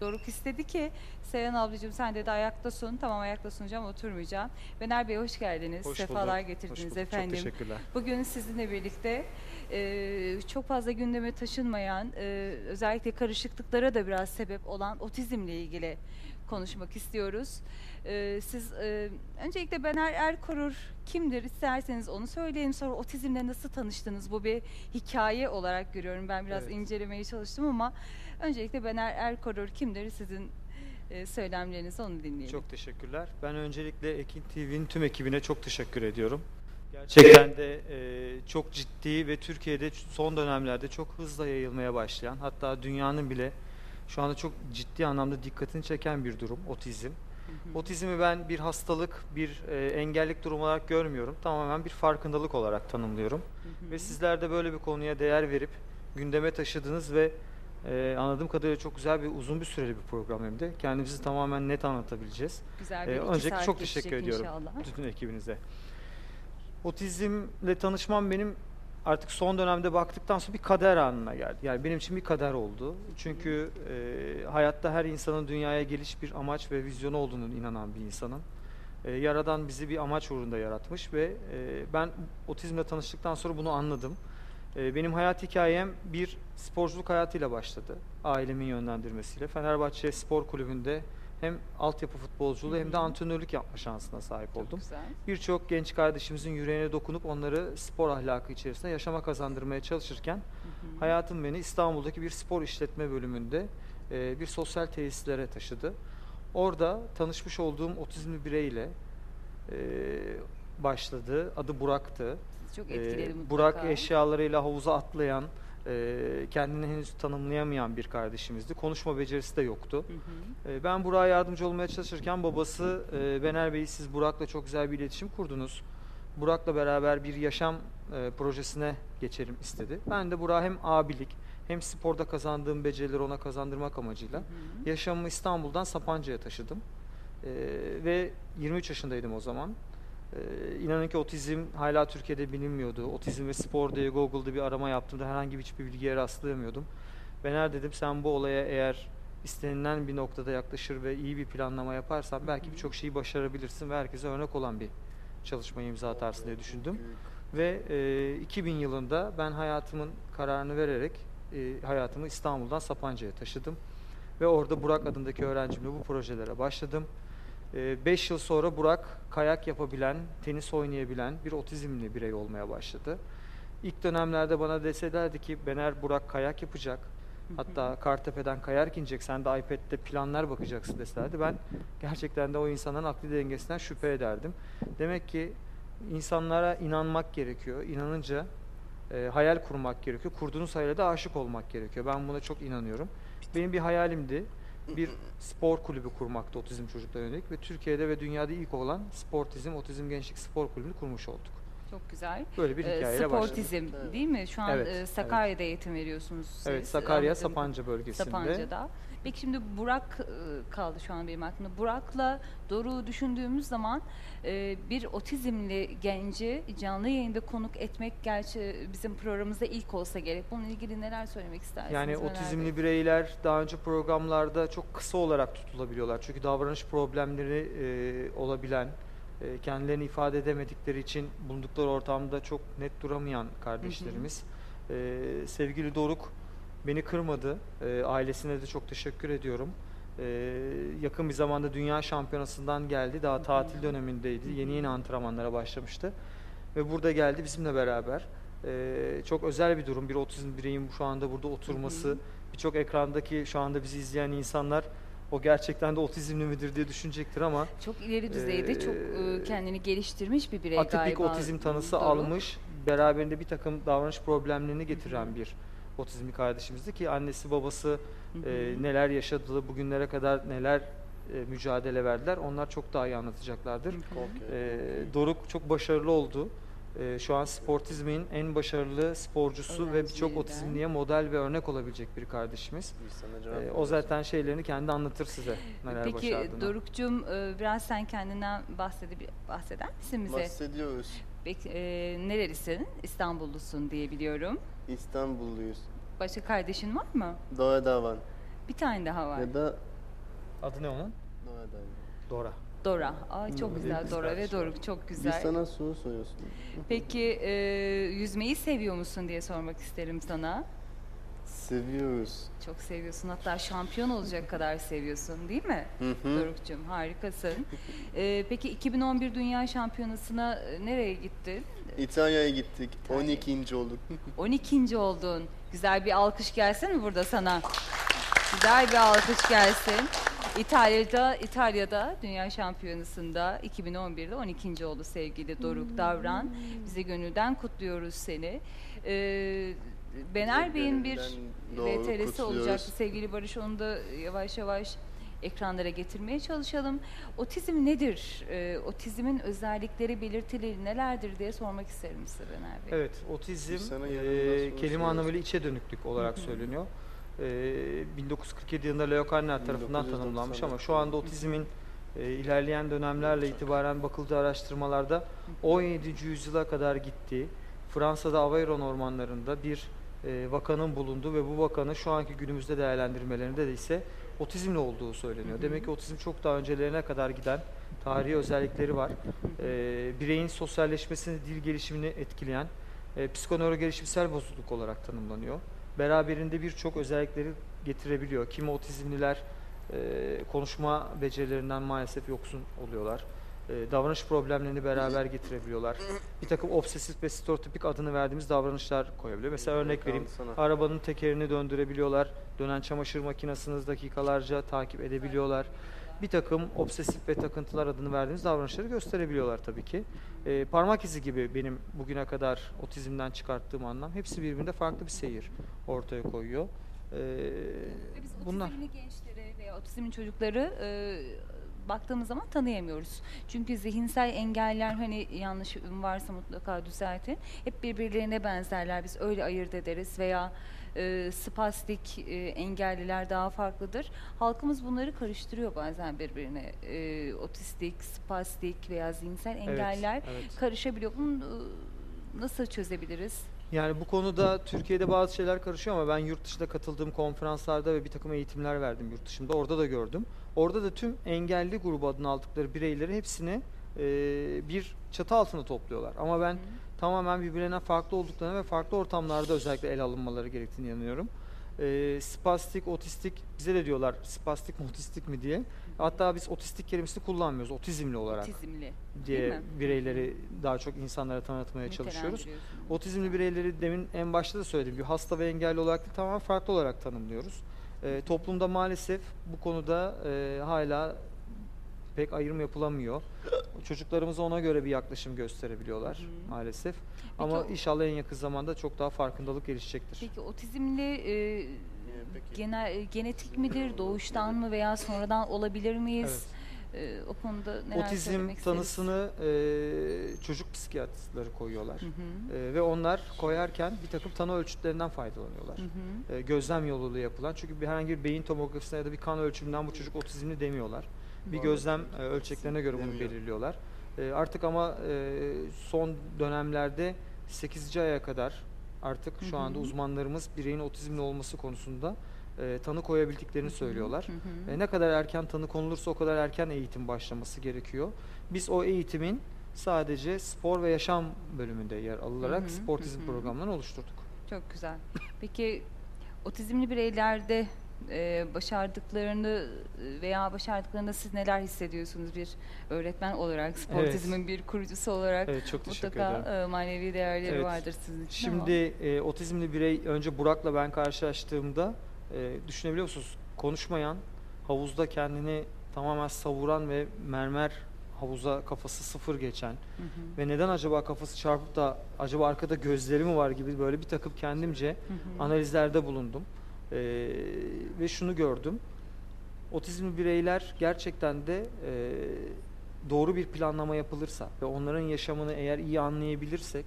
Doruk istedi ki Seyhan ablacığım sen dedi ayakta sun. Tamam ayakta sunacağım, oturmayacağım. Bener Bey hoş geldiniz. Hoş sefalar bulduk. Getirdiniz hoş efendim. Çok teşekkürler. Bugün sizinle birlikte çok fazla gündeme taşınmayan, özellikle karışıklıklara da biraz sebep olan otizmle ilgili konuşmak istiyoruz. Siz öncelikle Bener Erkorur kimdir isterseniz onu söyleyin, sonra otizmle nasıl tanıştınız? Bu bir hikaye olarak görüyorum. Ben biraz incelemeye çalıştım ama öncelikle Bener Erkorur kimdir? Sizin söylemlerinizi onu dinleyelim. Çok teşekkürler. Ben öncelikle Ekin TV'nin tüm ekibine çok teşekkür ediyorum. Gerçekten de çok ciddi ve Türkiye'de son dönemlerde çok hızla yayılmaya başlayan, hatta dünyanın bile şu anda çok ciddi anlamda dikkatini çeken bir durum otizm. Otizmi ben bir hastalık, bir engellik durum olarak görmüyorum. Tamamen bir farkındalık olarak tanımlıyorum. Ve sizler de böyle bir konuya değer verip gündeme taşıdınız ve anladığım kadarıyla çok güzel bir uzun bir süreli bir program hem de. Kendimizi tamamen net anlatabileceğiz. Güzel bir öncelikle çok teşekkür ediyorum inşallah. Bütün ekibinize. Otizmle tanışmam benim artık son dönemde baktıktan sonra bir kader anına geldi. Yani benim için bir kader oldu. Çünkü hayatta her insanın dünyaya geliş bir amaç ve vizyonu olduğunu inanan bir insanım. Yaradan bizi bir amaç uğrunda yaratmış ve ben otizmle tanıştıktan sonra bunu anladım. Benim hayat hikayem bir sporculuk hayatıyla başladı. Ailemin yönlendirmesiyle. Fenerbahçe Spor Kulübü'nde hem altyapı futbolculuğu hem de antrenörlük yapma şansına sahip oldum. Birçok genç kardeşimizin yüreğine dokunup onları spor ahlakı içerisinde yaşama kazandırmaya çalışırken hayatım beni İstanbul'daki bir spor işletme bölümünde bir sosyal tesislere taşıdı. Orada tanışmış olduğum otizmli bireyle başladı. Adı Burak'tı. Çok etkiledi mutlaka. Burak eşyalarıyla havuza atlayan, kendini henüz tanımlayamayan bir kardeşimizdi. Konuşma becerisi de yoktu. Ben Burak'a yardımcı olmaya çalışırken babası Bener Bey, siz Burak'la çok güzel bir iletişim kurdunuz. Burak'la beraber bir yaşam projesine geçelim istedi. Ben de Burak'a hem abilik hem sporda kazandığım becerileri ona kazandırmak amacıyla yaşamımı İstanbul'dan Sapanca'ya taşıdım. Ve 23 yaşındaydım o zaman. İnanın ki otizm hala Türkiye'de bilinmiyordu. Otizm ve spor diye Google'da bir arama yaptığımda herhangi hiçbir bilgiye rastlayamıyordum. Bener dedim, sen bu olaya eğer istenilen bir noktada yaklaşır ve iyi bir planlama yaparsan belki birçok şeyi başarabilirsin ve herkese örnek olan bir çalışmaya imza atarsın diye düşündüm. Ve 2000 yılında ben hayatımın kararını vererek hayatımı İstanbul'dan Sapanca'ya taşıdım. Ve orada Burak adındaki öğrencimle bu projelere başladım. 5 yıl sonra Burak kayak yapabilen, tenis oynayabilen bir otizmli birey olmaya başladı. İlk dönemlerde bana deselerdi ki Bener Burak kayak yapacak, hatta Kartepe'den kayak inecek, sen de iPad'de planlar bakacaksın deselerdi. Ben gerçekten de o insanların akli dengesinden şüphe ederdim. Demek ki insanlara inanmak gerekiyor. İnanınca hayal kurmak gerekiyor. Kurduğunuz hayale de aşık olmak gerekiyor. Ben buna çok inanıyorum. Benim bir hayalimdi. Bir spor kulübü kurmakta otizm çocuklarına yönelik ve Türkiye'de ve dünyada ilk olan Sportizm, Otizm Gençlik Spor Kulübü'nü kurmuş olduk. Çok güzel. Böyle bir hikayeyle başladık. Sportizm değil mi? Şu an Sakarya'da eğitim veriyorsunuz siz. Evet, Sakarya, Sapanca bölgesinde. Sapanca'da. Peki şimdi Burak kaldı şu an benim aklımda. Burak'la Doruk'u düşündüğümüz zaman bir otizmli genci canlı yayında konuk etmek gerçi bizim programımızda ilk olsa gerek. Bununla ilgili neler söylemek istersiniz? Yani otizmli bireyler daha önce programlarda çok kısa olarak tutulabiliyorlar. Çünkü davranış problemleri olabilen, kendilerini ifade edemedikleri için bulundukları ortamda çok net duramayan kardeşlerimiz. Sevgili Doruk beni kırmadı. Ailesine de çok teşekkür ediyorum. Yakın bir zamanda Dünya Şampiyonası'ndan geldi. Daha tatil dönemindeydi. Yeni antrenmanlara başlamıştı. Ve burada geldi bizimle beraber. Çok özel bir durum. Bir otizmli bireyin şu anda burada oturması. Birçok ekrandaki şu anda bizi izleyen insanlar o gerçekten de otizmli midir diye düşünecektir ama çok ileri düzeyde çok kendini geliştirmiş bir birey galiba. Atipik otizm tanısı almış, beraberinde bir takım davranış problemlerini getiren bir otizmli kardeşimizdi ki annesi babası neler yaşadığı, bugünlere kadar neler mücadele verdiler, onlar çok daha iyi anlatacaklardır. Doruk çok başarılı oldu. Şu an Sportizm'in en başarılı sporcusu öğrenciydi. Ve birçok otizmliye model ve örnek olabilecek bir kardeşimiz. O zaten şeylerini kendi anlatır size neler başardığını. Peki Doruk'cum biraz sen kendinden bahseder misin bize? Bahsediyoruz. Peki, nerelisin? İstanbullusun diye biliyorum. İstanbulluyuz. Başka kardeşin var mı? Dora Bir tane daha var. Ya da adı ne onun? Dora. Dora. Aa, çok güzel Dora ve Doruk, çok güzel. Biz sana su soruyorsun. Peki yüzmeyi seviyor musun diye sormak isterim sana. Seviyoruz. Çok seviyorsun, hatta şampiyon olacak kadar seviyorsun değil mi? Doruk'cum harikasın. Peki 2011 Dünya Şampiyonası'na nereye gittin? İtalya'ya gittik. İtalya. 12. olduk. 12. oldun. Güzel bir alkış gelsin mi burada sana? Güzel bir alkış gelsin. İtalya'da Dünya Şampiyonası'nda 2011'de 12. oldu sevgili Doruk Davran. Bize gönülden kutluyoruz seni. Bener Bey'in bir VTR'si olacaktı sevgili Barış, onu da yavaş yavaş ekranlara getirmeye çalışalım. Otizm nedir? Otizmin özellikleri, belirtileri nelerdir diye sormak isterim size Bener Bey. Evet, otizm kelime anlamıyla içe dönüklük olarak söyleniyor. 1947 yılında Leo Kanner tarafından tanımlanmış ama şu anda otizmin ilerleyen dönemlerle itibaren bakıldığı araştırmalarda 17. yüzyıla kadar gittiği, Fransa'da Aveyron ormanlarında bir vakanın bulunduğu ve bu vakanın şu anki günümüzde değerlendirmelerinde de ise otizmle olduğu söyleniyor. Demek ki otizm çok daha öncelerine kadar giden tarihi özellikleri var. Bireyin sosyalleşmesini, dil gelişimini etkileyen psikonöro gelişimsel bozukluk olarak tanımlanıyor. Beraberinde birçok özellikleri getirebiliyor. Kimi otizmliler konuşma becerilerinden maalesef yoksun oluyorlar. Davranış problemlerini beraber getirebiliyorlar. Bir takım obsesif ve stereotipik adını verdiğimiz davranışlar koyabiliyor. Mesela örnek vereyim, arabanın tekerini döndürebiliyorlar, dönen çamaşır makinesini dakikalarca takip edebiliyorlar. Bir takım obsesif ve takıntılar adını verdiğimiz davranışları gösterebiliyorlar tabii ki. Parmak izi gibi benim bugüne kadar otizmden çıkarttığım anlam, hepsi birbirinde farklı bir seyir ortaya koyuyor. Bunlar. Otizmli gençleri veya otizmli çocukları baktığımız zaman tanıyamıyoruz. Çünkü zihinsel engeller, hani yanlış varsa mutlaka düzeltin, hep birbirlerine benzerler. Biz öyle ayırt ederiz veya spastik engelliler daha farklıdır. Halkımız bunları karıştırıyor bazen birbirine. Otistik, spastik veya zihinsel engeller karışabiliyor. Bunu nasıl çözebiliriz? Yani bu konuda Türkiye'de bazı şeyler karışıyor ama ben yurt dışında katıldığım konferanslarda ve bir takım eğitimler verdim yurt dışında. Orada da gördüm. Orada da tüm engelli grubu adını aldıkları bireyleri hepsini bir çatı altında topluyorlar. Ama ben tamamen birbirlerine farklı olduklarını ve farklı ortamlarda özellikle ele alınmaları gerektiğini inanıyorum. Spastik, otistik, bize de diyorlar spastik mi otistik mi diye. Hatta biz otistik kelimesini kullanmıyoruz, otizmli olarak diye bireyleri daha çok insanlara tanıtmaya çalışıyoruz. Otizmli bireyleri demin en başta da söylediğim gibi hasta ve engelli olarak değil, tamamen farklı olarak tanımlıyoruz. Toplumda maalesef bu konuda hala pek ayrım yapılamıyor. Çocuklarımız ona göre bir yaklaşım gösterebiliyorlar maalesef. Peki, ama inşallah en yakın zamanda çok daha farkındalık gelişecektir. Peki otizmli genetik midir, doğuştan mı veya sonradan olabilir miyiz? O konuda neler söylemek isteriz? Otizm tanısını çocuk psikiyatristleri koyuyorlar. Ve onlar koyarken bir takım tanı ölçütlerinden faydalanıyorlar. Gözlem yoluyla yapılan. Çünkü herhangi bir beyin tomografisine ya da bir kan ölçümünden bu çocuk otizmli demiyorlar. Bir gözlem ölçeklerine göre bunu belirliyorlar. Artık ama son dönemlerde 8. aya kadar artık şu anda uzmanlarımız bireyin otizmli olması konusunda tanı koyabildiklerini söylüyorlar. Ne kadar erken tanı konulursa o kadar erken eğitim başlaması gerekiyor. Biz o eğitimin sadece spor ve yaşam bölümünde yer alarak sportizm programlarını oluşturduk. Çok güzel. Peki otizmli bireylerde başardıklarını veya başardıklarında siz neler hissediyorsunuz bir öğretmen olarak, sportizmin bir kurucusu olarak? Çok mutlaka manevi değerleri vardır sizin için. Şimdi otizmli birey, önce Burak'la ben karşılaştığımda düşünebiliyor musunuz? Konuşmayan, havuzda kendini tamamen savuran ve mermer havuza kafası sıfır geçen ve neden acaba kafası çarpıp da acaba arkada gözleri mi var gibi böyle bir takım kendimce analizlerde bulundum. Ve şunu gördüm, otizmli bireyler gerçekten de doğru bir planlama yapılırsa ve onların yaşamını eğer iyi anlayabilirsek